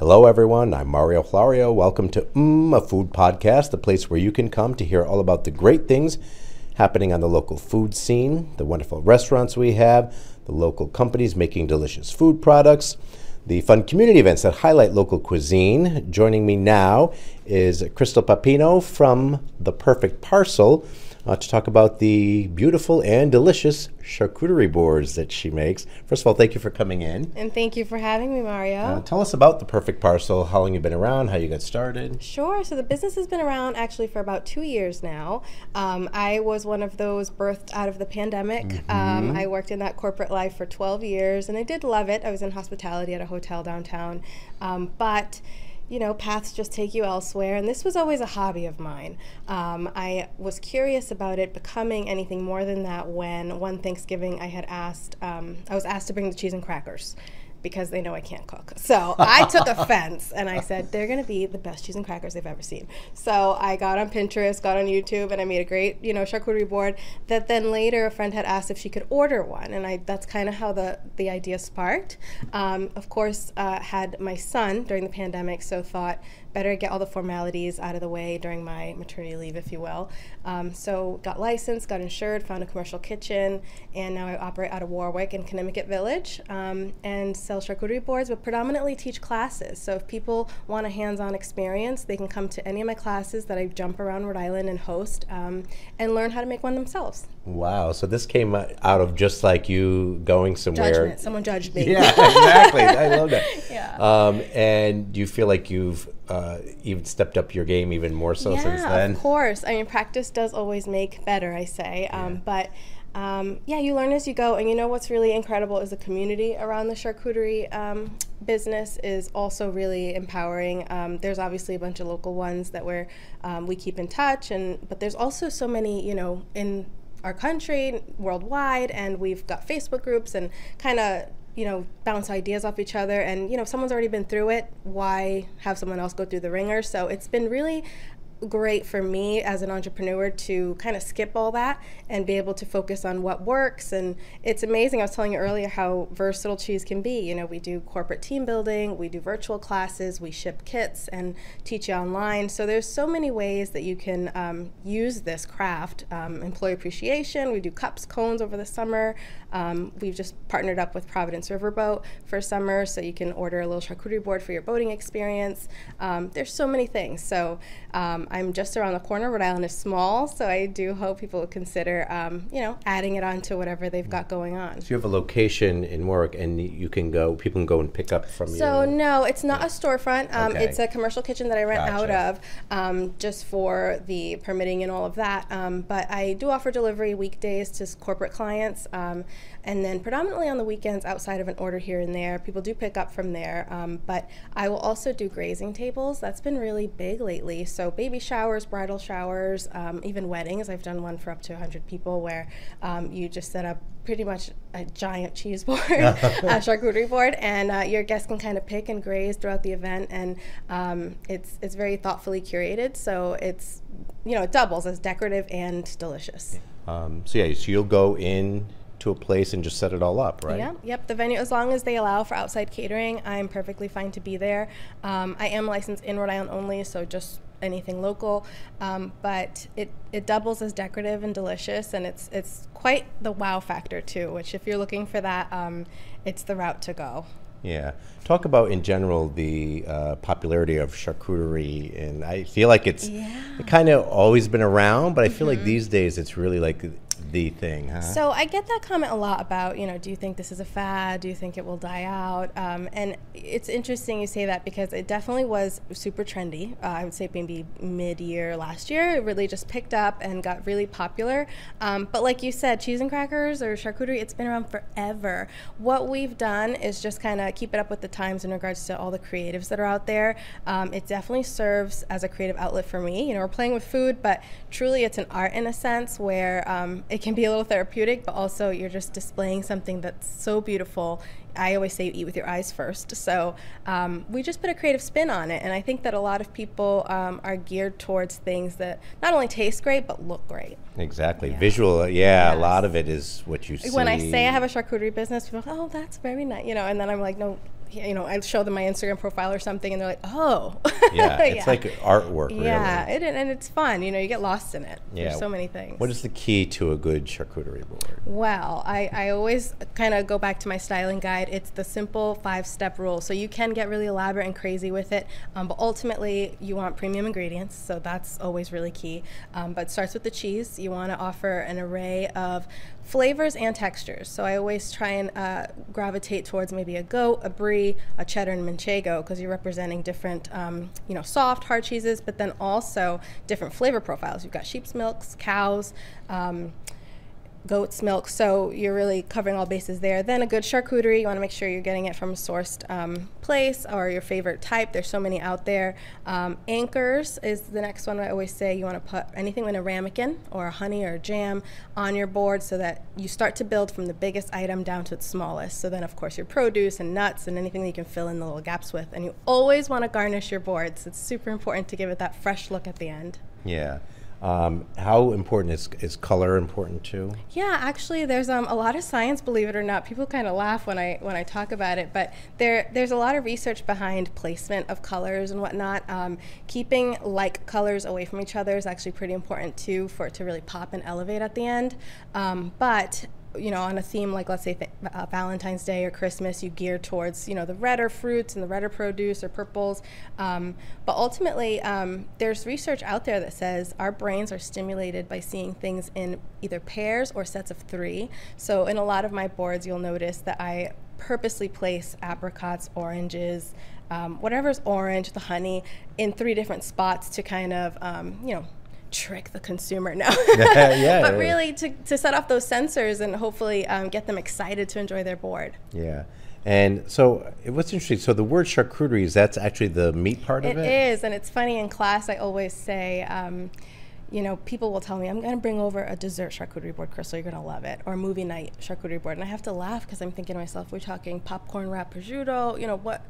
Hello everyone, I'm Mario Florio. Welcome to Mmm, a food podcast, the place where you can come to hear all about the great things happening on the local food scene, the wonderful restaurants we have, the local companies making delicious food products, the fun community events that highlight local cuisine. Joining me now is Crystal Papino from The Perfect Parcel to talk about the beautiful and delicious charcuterie boards that she makes. First of all, thank you for coming in. And thank you for having me, Mario. Tell us about The Perfect Parcel, how long you've been around, how you got started. Sure. So the business has been around actually for about 2 years now. I was one of those birthed out of the pandemic. I worked in that corporate life for 12 years, and I did love it. I was in hospitality at a hotel downtown, but you know, paths just take you elsewhere, and this was always a hobby of mine. I was curious about it becoming anything more than that when one Thanksgiving I had asked, I was asked to bring the cheese and crackers because they know I can't cook. So I took offense and I said, they're gonna be the best cheese and crackers they've ever seen. So I got on Pinterest, got on YouTube, and I made a great, you know, charcuterie board that then later a friend had asked if she could order one. And that's kind of how the idea sparked. Of course, had my son during the pandemic, so thought better get all the formalities out of the way during my maternity leave, if you will. So got licensed, got insured, found a commercial kitchen, and now I operate out of Warwick in Connecticut Village, and sell charcuterie boards, but predominantly teach classes. So if people want a hands-on experience, they can come to any of my classes that I jump around Rhode Island and host, and learn how to make one themselves. Wow, so this came out of just like you going somewhere. Judgment, someone judged me. Yeah, exactly, I love that. Yeah. And you feel like you've even stepped up your game even more so since then? Yeah, of course. I mean, practice does always make better, I say. Yeah, you learn as you go, and you know what's really incredible is the community around the charcuterie business is also really empowering. There's obviously a bunch of local ones that we keep in touch, but there's also so many, you know, in our country, worldwide, and we've got Facebook groups and kind of, you know, bounce ideas off each other. And, you know, if someone's already been through it, why have someone else go through the ringer? So it's been really great for me as an entrepreneur to kind of skip all that and be able to focus on what works. And it's amazing, I was telling you earlier how versatile cheese can be. You know, we do corporate team building, we do virtual classes, we ship kits and teach you online. So there's so many ways that you can use this craft. Employee appreciation, we do cups, cones over the summer. We've just partnered up with Providence Riverboat for summer, so you can order a little charcuterie board for your boating experience. There's so many things. So I'm just around the corner. Rhode Island is small, so I do hope people consider, you know, adding it on to whatever they've got going on. So you have a location in Warwick, and you can go, people can go and pick up from you? So no, it's not a storefront. Okay. It's a commercial kitchen that I rent out of, just for the permitting and all of that. But I do offer delivery weekdays to corporate clients, and then predominantly on the weekends outside of an order here and there. People do pick up from there, but I will also do grazing tables. That's been really big lately. So baby showers, bridal showers, even weddings. I've done one for up to 100 people where you just set up pretty much a giant cheese board, a charcuterie board, and your guests can kind of pick and graze throughout the event, and it's very thoughtfully curated, so it's, you know, it doubles as decorative and delicious. So yeah, so you'll go in to a place and just set it all up, right? Yeah, yep, the venue, as long as they allow for outside catering, I'm perfectly fine to be there. I am licensed in Rhode Island only, so just anything local, but it doubles as decorative and delicious, and it's quite the wow factor too, which if you're looking for that, it's the route to go. Yeah. Talk about, in general, the popularity of charcuterie, and I feel like it's kind of always been around, but I feel like these days it's really like the thing, huh? So I get that comment a lot about, you know, do you think this is a fad? Do you think it will die out? And it's interesting you say that because it definitely was super trendy. I would say maybe mid-year last year, it really just picked up and got really popular. But like you said, cheese and crackers or charcuterie, it's been around forever. What we've done is just kind of keep it up with the times in regards to all the creatives that are out there. It definitely serves as a creative outlet for me. You know, we're playing with food, but truly it's an art in a sense where it can be a little therapeutic, but also you're just displaying something that's so beautiful. I always say you eat with your eyes first. So we just put a creative spin on it. And I think that a lot of people are geared towards things that not only taste great, but look great. Exactly. Yeah. Visual. Yeah, yes. A lot of it is what you see. When I say I have a charcuterie business, people are like, oh, that's very nice. You know, and then I'm like, no, you know, I show them my Instagram profile or something, and they're like, oh. Yeah, it's like artwork, really. Yeah, and it's fun. You know, you get lost in it. Yeah. There's so many things. What is the key to a good charcuterie board? Well, I always kind of go back to my styling guide. It's the simple 5-step rule. So you can get really elaborate and crazy with it, but ultimately you want premium ingredients, so that's always really key. But it starts with the cheese. You want to offer an array of flavors and textures. So I always try and gravitate towards maybe a goat, a brie, a cheddar, and manchego, because you're representing different, you know, soft, hard cheeses, but then also different flavor profiles. You've got sheep's milks, cows, goat's milk, so you're really covering all bases there. Then a good charcuterie, you want to make sure you're getting it from a sourced place or your favorite type. There's so many out there. Anchors is the next one. I always say you want to put anything in a ramekin or a honey or a jam on your board, so that you start to build from the biggest item down to its smallest. So then of course your produce and nuts and anything that you can fill in the little gaps with, and you always want to garnish your boards. It's super important to give it that fresh look at the end. Yeah. How important is color important too? Yeah, actually there's a lot of science, believe it or not. People kind of laugh when I talk about it, but there's a lot of research behind placement of colors and whatnot. Keeping like colors away from each other is actually pretty important too, for it to really pop and elevate at the end. But you know, on a theme like, let's say Valentine's Day or Christmas, you gear towards, you know, the redder fruits and the redder produce or purples. But ultimately, there's research out there that says our brains are stimulated by seeing things in either pairs or sets of 3. So in a lot of my boards, you'll notice that I purposely place apricots, oranges, whatever's orange, the honey, in 3 different spots to kind of, you know, trick the consumer now. Yeah, but really to set off those sensors and hopefully get them excited to enjoy their board. Yeah. And so what's interesting, so the word charcuterie, is that's actually the meat part of it? It is, and it's funny, in class I always say, you know, people will tell me, I'm going to bring over a dessert charcuterie board, Crystal, you're going to love it, or a movie night charcuterie board. And I have to laugh, because I'm thinking to myself, we're talking popcorn wrap prosciutto, you know, what?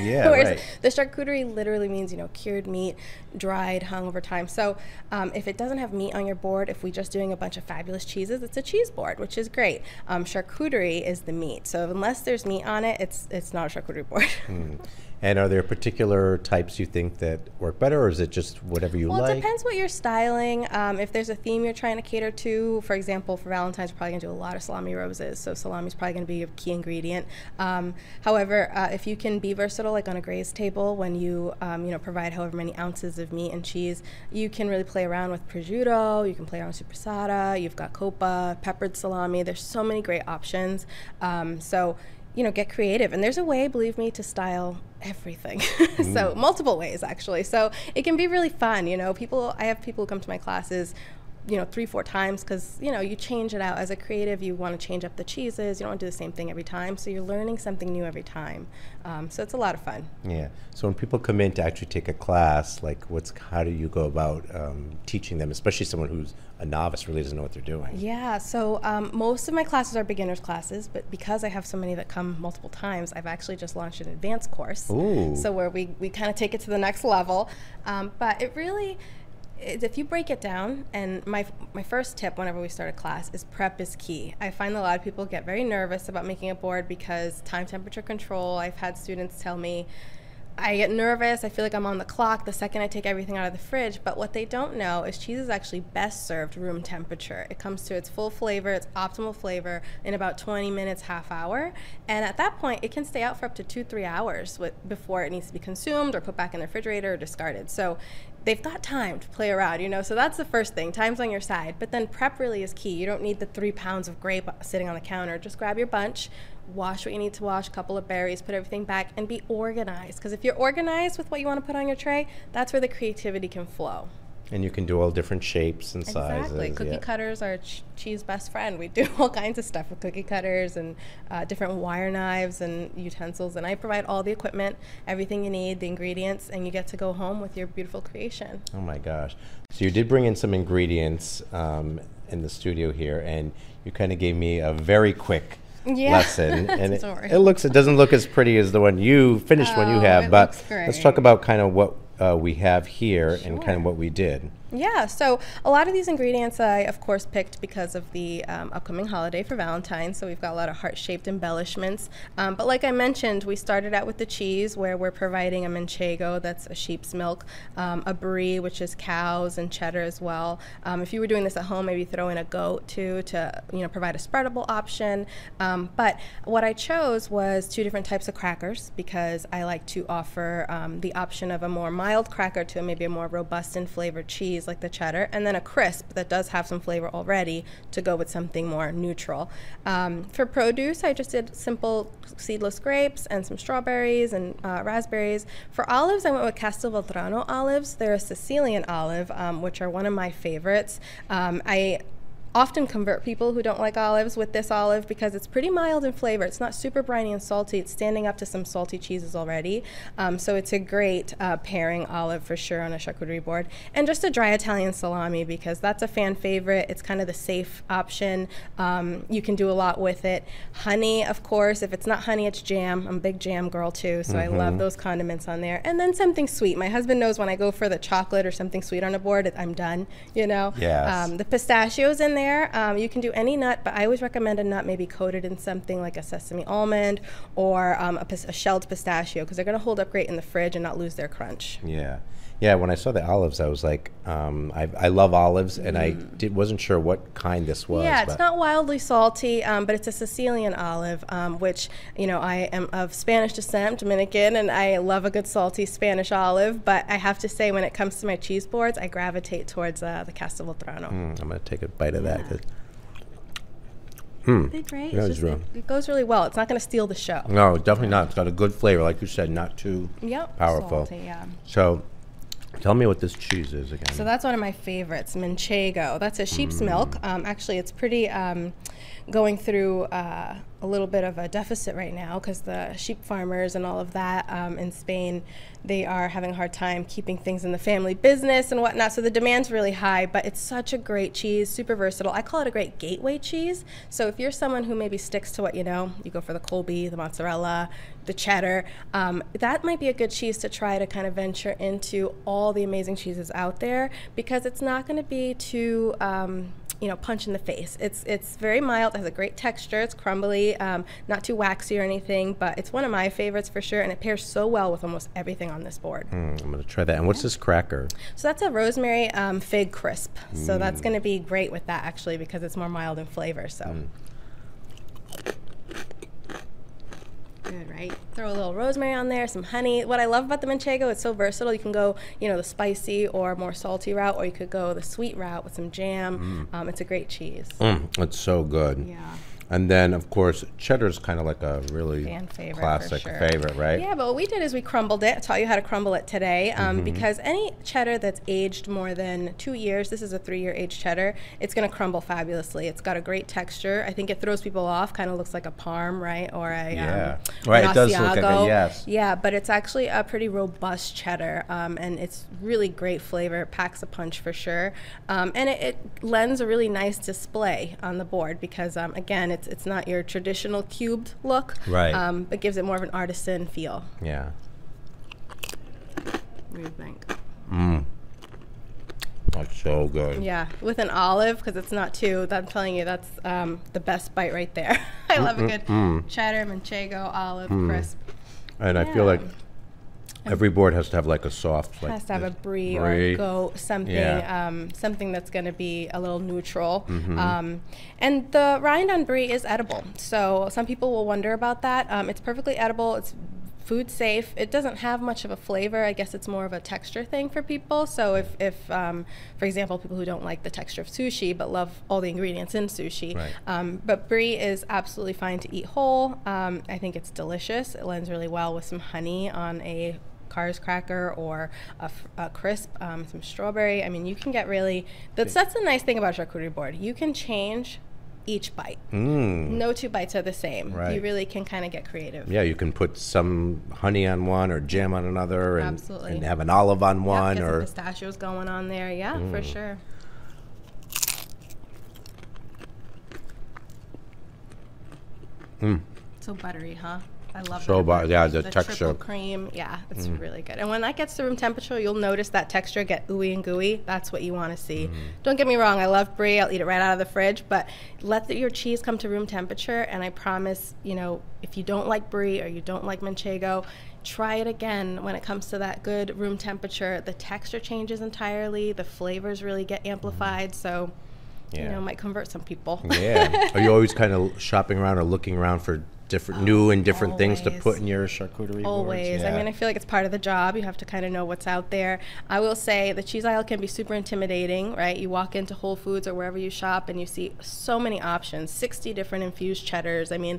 Yeah, right. The charcuterie literally means, you know, cured meat, dried, hung over time. So if it doesn't have meat on your board, if we're just doing a bunch of fabulous cheeses, it's a cheese board, which is great. Charcuterie is the meat. So unless there's meat on it, it's not a charcuterie board. Mm. And are there particular types you think that work better, or is it just whatever you like? Well, it depends what you're styling. If there's a theme you're trying to cater to, for example, for Valentine's, we're probably going to do a lot of salami roses, so salami is probably going to be a key ingredient. However, if you can be versatile, like on a Gray's table, when you you know, provide however many ounces of meat and cheese, you can really play around with prosciutto, you can play around with supersada, you've got copa, peppered salami. There's so many great options. So, you know, get creative. And there's a way, believe me, to style everything. So multiple ways, actually. So it can be really fun. You know, I have people who come to my classes, you know, 3-4 times, because, you know, you change it out. As a creative, you want to change up the cheeses. You don't want to do the same thing every time. So you're learning something new every time. So it's a lot of fun. Yeah. So when people come in to actually take a class, like, how do you go about teaching them, especially someone who's a novice, really doesn't know what they're doing? Yeah. So most of my classes are beginners classes, but because I have so many that come multiple times, I've actually just launched an advanced course. Ooh. So where we kind of take it to the next level. But it really, if you break it down, and my first tip whenever we start a class is prep is key. I find a lot of people get very nervous about making a board because time, temperature control. I've had students tell me, I get nervous, I feel like I'm on the clock the second I take everything out of the fridge. But what they don't know is cheese is actually best served room temperature. It comes to its full flavor, its optimal flavor, in about 20 minutes, half hour. And at that point, it can stay out for up to 2-3 hours before it needs to be consumed or put back in the refrigerator or discarded. So they've got time to play around, you know, so that's the first thing, time's on your side. But then prep really is key. You don't need the 3 pounds of grape sitting on the counter. Just grab your bunch, wash what you need to wash, a couple of berries, put everything back, and be organized. Because if you're organized with what you want to put on your tray, that's where the creativity can flow. And you can do all different shapes and sizes. Exactly. Cookie cutters are cheese best friend. We do all kinds of stuff with cookie cutters and different wire knives and utensils. And I provide all the equipment, everything you need, the ingredients, and you get to go home with your beautiful creation. Oh my gosh. So you did bring in some ingredients in the studio here, and you kind of gave me a very quick lesson. And it doesn't look as pretty as the one you finished, but let's talk about kind of what we have here and kind of what we did. Yeah, so a lot of these ingredients I, of course, picked because of the upcoming holiday for Valentine's. So we've got a lot of heart-shaped embellishments. But like I mentioned, we started out with the cheese, where we're providing a Manchego, that's a sheep's milk, a brie, which is cows, and cheddar as well. If you were doing this at home, maybe throw in a goat too to provide a spreadable option. But what I chose was two different types of crackers, because I like to offer the option of a more mild cracker to maybe a more robust and flavored cheese, like the cheddar, and then a crisp that does have some flavor already to go with something more neutral. For produce, I just did simple seedless grapes and some strawberries and raspberries. For olives, I went with Castelvetrano olives. They're a Sicilian olive, which are one of my favorites. I often convert people who don't like olives with this olive because it's pretty mild in flavor. It's not super briny and salty. It's standing up to some salty cheeses already. So it's a great pairing olive for sure on a charcuterie board. And just a dry Italian salami, because that's a fan favorite. It's kind of the safe option. You can do a lot with it. Honey, of course. If it's not honey, it's jam. I'm a big jam girl too, so I love those condiments on there. And then something sweet. My husband knows when I go for the chocolate or something sweet on a board, I'm done, Yes. The pistachios in there. You can do any nut, but I always recommend a nut maybe coated in something like a sesame almond or a shelled pistachio, because they're going to hold up great in the fridge and not lose their crunch. Yeah. Yeah, when I saw the olives, I was like, I love olives, and I wasn't sure what kind this was. Yeah, it's not wildly salty, but it's a Sicilian olive, which, I am of Spanish descent, I'm Dominican, and I love a good salty Spanish olive, but I have to say when it comes to my cheese boards, I gravitate towards the Castelvetrano. I'm going to take a bite of that. 'Cause they're great. Yeah, it goes really well. It's not going to steal the show. No, definitely not. It's got a good flavor, like you said, not too powerful. Salty, yeah. So, tell me what this cheese is again. So that's one of my favorites, Manchego. That's a sheep's milk. Actually, it's pretty going through a little bit of a deficit right now, because the sheep farmers and all of that in Spain, they are having a hard time keeping things in the family business and whatnot. So the demand's really high, but it's such a great cheese, super versatile. I call it a great gateway cheese. So if you're someone who maybe sticks to what you know, you go for the Colby, the mozzarella, the cheddar, that might be a good cheese to try to kind of venture into all the amazing cheeses out there, because it's not going to be too punch in the face. It's very mild, has a great texture, it's crumbly, not too waxy or anything, but it's one of my favorites for sure, and it pairs so well with almost everything on this board. I'm gonna try that. And what's this cracker? So that's a rosemary fig crisp. So that's gonna be great with that, actually, because it's more mild in flavor, so. Good, right? Throw a little rosemary on there, some honey. What I love about the Manchego, it's so versatile. You can go, the spicy or more salty route, or you could go the sweet route with some jam. It's a great cheese. It's so good. Yeah. And then, of course, cheddar's kind of like a really classic favorite, right? Yeah, but what we did is we crumbled it. I taught you how to crumble it today, because any cheddar that's aged more than 2 years, this is a 3-year aged cheddar, it's going to crumble fabulously. It's got a great texture. I think it throws people off. Kind of looks like a Parm, right? Or a right, it does look like a, yeah, but it's actually a pretty robust cheddar, and it's really great flavor. It packs a punch for sure. And it lends a really nice display on the board because, again, it's not your traditional cubed look, right? It gives it more of an artisan feel. Yeah. What do you think? That's so good. Yeah, with an olive, because it's not too, I'm telling you, that's the best bite right there. I love a good cheddar, Manchego, olive, crisp. And I feel like every board has to have like a soft, like has to have a brie or a goat, something, something that's going to be a little neutral. And the rind on brie is edible, so some people will wonder about that. It's perfectly edible. It's food safe. It doesn't have much of a flavor. I guess it's more of a texture thing for people. So if for example, people who don't like the texture of sushi but love all the ingredients in sushi, but brie is absolutely fine to eat whole. I think it's delicious. It blends really well with some honey on a Cars cracker or a crisp, some strawberry. I mean, you can get really, that's the nice thing about a charcuterie board. You can change each bite. No two bites are the same. You really can kind of get creative. Yeah, you can put some honey on one or jam on another, and, and have an olive on one, or some pistachios going on there. Yeah, for sure. So buttery, huh? I love soba, yeah, the texture. Cream, yeah, it's really good. And when that gets to room temperature, you'll notice that texture get ooey and gooey. That's what you want to see. Don't get me wrong, I love brie. I'll eat it right out of the fridge, but let your cheese come to room temperature, and I promise, you know, if you don't like brie or you don't like manchego, try it again when it comes to that good room temperature. The texture changes entirely. The flavors really get amplified. So, yeah, you know, it might convert some people. Yeah. Are you always kind of shopping around or looking around for different, new and different things to put in your charcuterie boards? Yeah. I mean, I feel like it's part of the job. You have to kind of know what's out there. I will say the cheese aisle can be super intimidating, right? You walk into Whole Foods or wherever you shop and you see so many options, 60 different infused cheddars. I mean,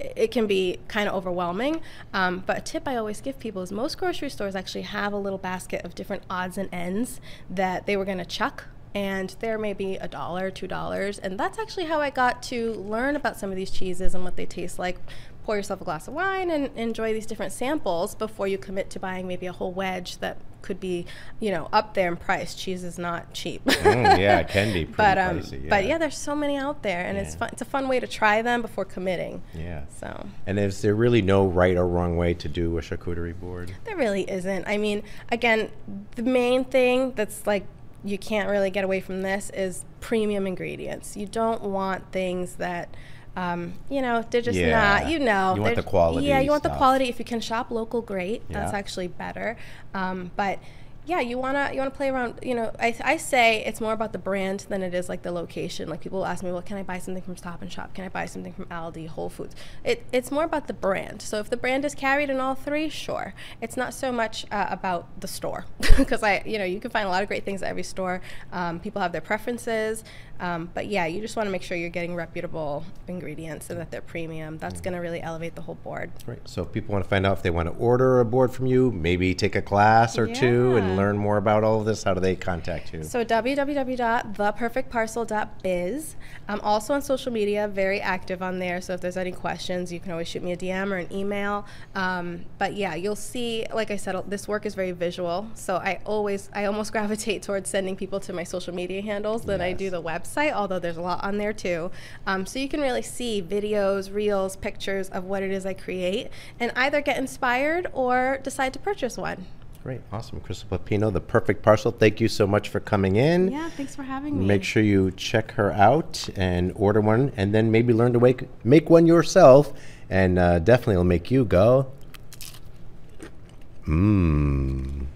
it can be kind of overwhelming, but a tip I always give people is most grocery stores actually have a little basket of different odds and ends that they were going to chuck, and there may be $1, $2, and that's actually how I got to learn about some of these cheeses and what they taste like. Pour yourself a glass of wine and enjoy these different samples before you commit to buying maybe a whole wedge that could be, you know, up there in price. Cheese is not cheap. Yeah, it can be pretty pricey. Yeah. But yeah, there's so many out there, and it's fun. It's a fun way to try them before committing. Yeah. So. And is there really no right or wrong way to do a charcuterie board? There really isn't. I mean, again, the main thing that's like you can't really get away from this is premium ingredients. You don't want things that you know, they're just not, you know. You want the quality. Yeah, you want the quality. If you can shop local, great. Yeah. That's actually better. But yeah, you wanna play around. You know, I say it's more about the brand than it is like the location. Like people will ask me, well, can I buy something from Stop and Shop? Can I buy something from Aldi, Whole Foods? It's more about the brand. So if the brand is carried in all three, sure. It's not so much about the store, because you know, you can find a lot of great things at every store. People have their preferences. But yeah, you just want to make sure you're getting reputable ingredients and that they're premium. That's going to really elevate the whole board. Right. So if people want to find out if they want to order a board from you, maybe take a class or two and learn more about all of this, how do they contact you? So www.theperfectparcel.biz. I'm also on social media, very active on there. So if there's any questions, you can always shoot me a DM or an email. But yeah, you'll see, like I said, this work is very visual. So I almost gravitate towards sending people to my social media handles than I do the website. Although there's a lot on there too, so you can really see videos, reels, pictures of what it is I create, and either get inspired or decide to purchase one. Great, awesome. Crystal Papino, The Perfect Parcel, thank you so much for coming in. Yeah, thanks for having me. Make sure you check her out and order one, and then maybe learn to make one yourself, and definitely it'll make you go, mmm.